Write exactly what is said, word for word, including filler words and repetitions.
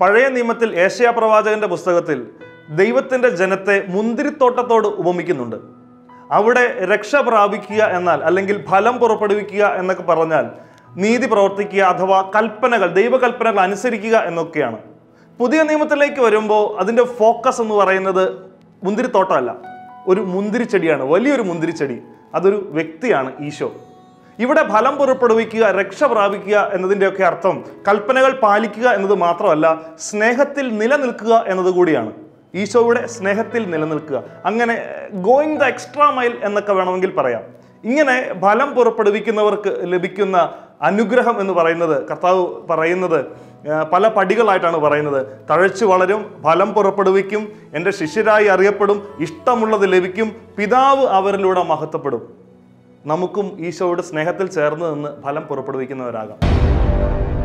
പഴയ നിയമത്തിൽ ഏശയ്യാ പ്രവാചകന്റെ പുസ്തകത്തിൽ ദൈവത്തിൻ്റെ ജനത്തെ മുന്തിരിത്തോട്ടത്തോട് ഉപമിക്കുന്നുണ്ട്. അവിടെ രക്ഷ പ്രാപിക്കുക എന്നാൽ അല്ലെങ്കിൽ ഫലം പുറപ്പെടുവിക്കുക എന്നൊക്കെ പറഞ്ഞാൽ നീതി പ്രവർത്തിക്കുക അഥവാ കൽപ്പനകൾ, ദൈവകൽപ്പനകൾ അനുസരിക്കുക എന്നൊക്കെയാണ്. പുതിയ നിയമത്തിലേക്ക് വരുമ്പോൾ അതിൻ്റെ ഫോക്കസ് എന്ന് പറയുന്നത് മുന്തിരിത്തോട്ടമല്ല, ഒരു മുന്തിരിച്ചെടിയാണ്, വലിയൊരു മുന്തിരിച്ചെടി. അതൊരു വ്യക്തിയാണ് ഈശോ. ഇവിടെ ഫലം പുറപ്പെടുവിക്കുക, രക്ഷ പ്രാപിക്കുക എന്നതിൻ്റെയൊക്കെ അർത്ഥം കൽപ്പനകൾ പാലിക്കുക എന്നത് മാത്രമല്ല, സ്നേഹത്തിൽ നിലനിൽക്കുക എന്നതുകൂടിയാണ്. ഈശോയുടെ സ്നേഹത്തിൽ നിലനിൽക്കുക, അങ്ങനെ ഗോയിങ് ദ എക്സ്ട്രാ മൈൽ എന്നൊക്കെ വേണമെങ്കിൽ പറയാം. ഇങ്ങനെ ഫലം പുറപ്പെടുവിക്കുന്നവർക്ക് ലഭിക്കുന്ന അനുഗ്രഹം എന്ന് പറയുന്നത് കർത്താവ് പറയുന്നത് പല പടികളായിട്ടാണ് പറയുന്നത്. തഴച്ചു വളരും, ഫലം പുറപ്പെടുവിക്കും, എൻ്റെ ശിഷ്യരായി അറിയപ്പെടും, ഇഷ്ടമുള്ളത് ലഭിക്കും, പിതാവ് അവരിലൂടെ മഹത്വപ്പെടും. നമുക്കും ഈശോയുടെ സ്നേഹത്തിൽ ചേർന്ന് നിന്ന് ഫലം പുറപ്പെടുവിക്കുന്നവരാകാം.